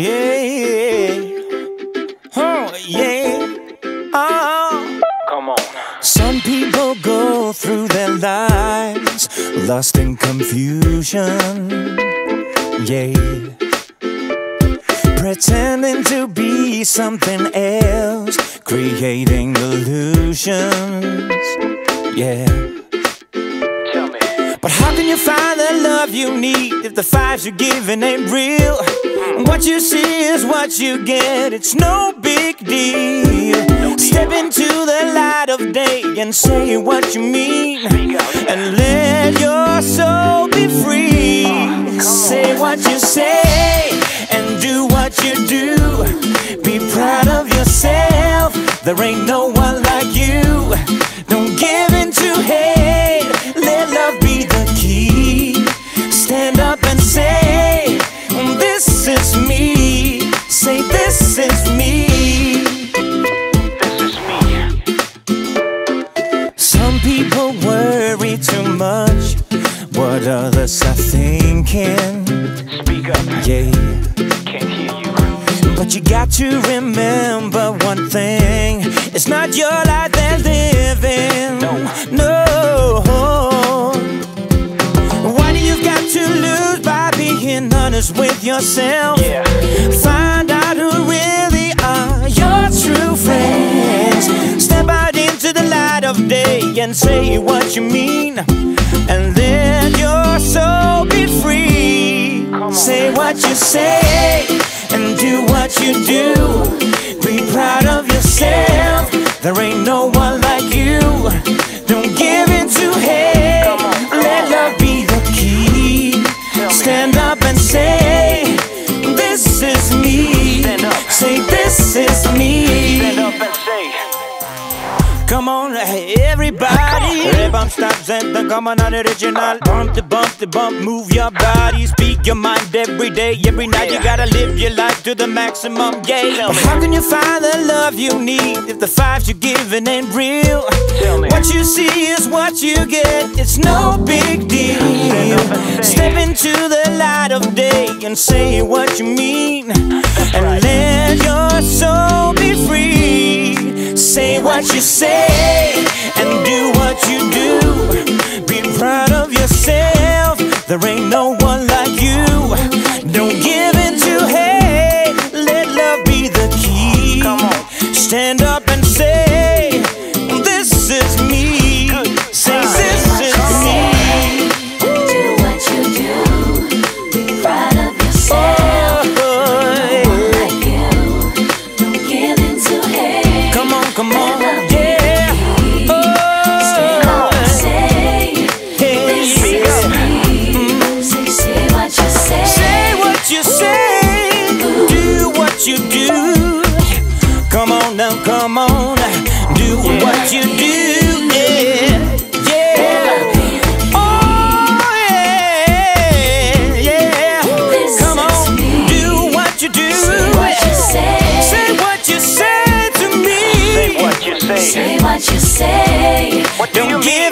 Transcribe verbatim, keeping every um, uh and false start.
Yeah. Oh, yeah. Oh. Come on. Some people go through their lives lost in confusion. Yeah. Pretending to be something else, creating illusions. Yeah. Tell me. But how can you find the love you need if the vibes you're giving ain't real? What you see is what you get, it's no big deal. No deal. Step into the light of day and say what you mean, and let your soul be free. Oh, say what you say and do what you do. Be proud of yourself, there ain't no one like you. Don't give in to hate, let love be the key. Stand up and say, this is me. Say, this is me. This is me. Some people worry too much what others are thinking. Speak up. Yeah. Can't hear you. But you got to remember one thing. It's not your life they're living. No. No. What do you got to lose by being honest with yourself? Yeah. Find out who really are your true friends. Step out into the light of day and say what you mean, and let your soul be free. Say what you say and do what you do. Be proud of yourself, there ain't no one like you. Don't give in to hate, let love be the key. Stand up and say, this is me. Say, this is me. Stand up and say. Come on, everybody. The bump stops at the common original. Bump the bump the bump, move your body, speak your mind every day, every night. You gotta live your life to the maximum, yeah. But how can you find the love you need if the vibes you're giving ain't real? What you see is what you get, it's no big deal. Step into the light of day and say what you mean, and let your soul be free. Say what you say and do what you do. Be proud of yourself, there ain't no one like you. Don't give in to hate, let love be the key. Stand up and say, this is me. Say, this is me. Do what you do. Be proud of yourself. Come on, yeah. Oh, yeah. Say, this is me. Say what you say. Say what you say. Do what you do. Come on now, come on. Do what you do, yeah. Yeah. Oh, yeah, yeah. Come on, do what you do. Say what you say. Say what you say. Say what you say. Say what you say. What do you mean?